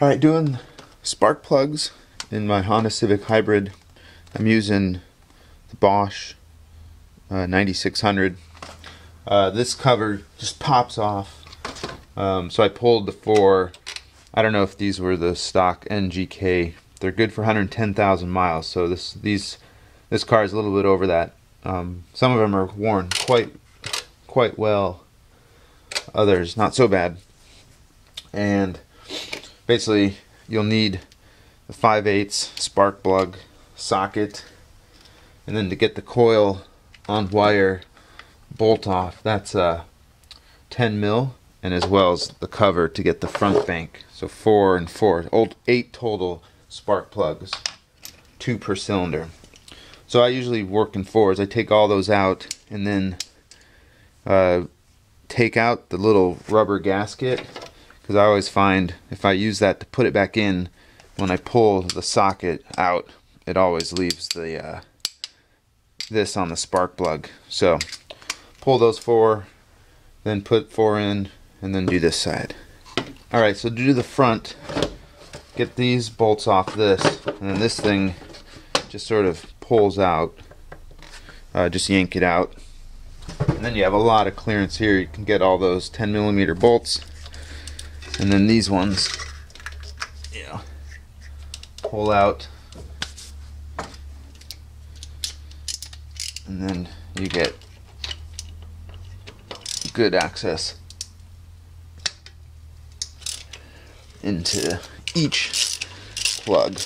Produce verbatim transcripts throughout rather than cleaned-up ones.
All right, doing spark plugs in my Honda Civic Hybrid. I'm using the Bosch uh, ninety-six hundred. Uh, this cover just pops off. Um, so I pulled the four. I don't know if these were the stock N G K. They're good for one hundred ten thousand miles. So this these this car is a little bit over that. Um, some of them are worn quite quite well. Others not so bad. And basically, you'll need the five eighths spark plug socket, and then to get the coil on wire bolt off, that's uh, ten mil, and as well as the cover to get the front bank. So four and four, old eight total spark plugs, two per cylinder. So I usually work in fours. I take all those out and then uh, take out the little rubber gasket, because I always find if I use that to put it back in, when I pull the socket out, it always leaves the uh, this on the spark plug. So pull those four, then put four in, and then do this side. All right, so to do the front, get these bolts off this, and then this thing just sort of pulls out. Uh, just yank it out, and then you have a lot of clearance here. You can get all those ten millimeter bolts, and then these ones, you know, pull out, and then you get good access into each plug.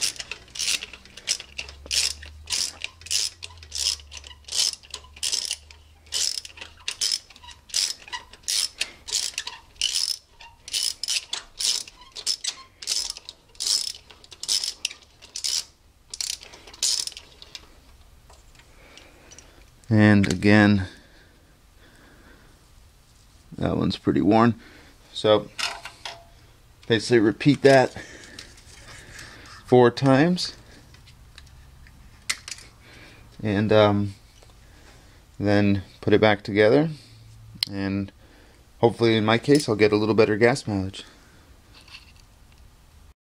And again, that one's pretty worn. So basically repeat that four times. And um, then put it back together. And hopefully in my case, I'll get a little better gas mileage.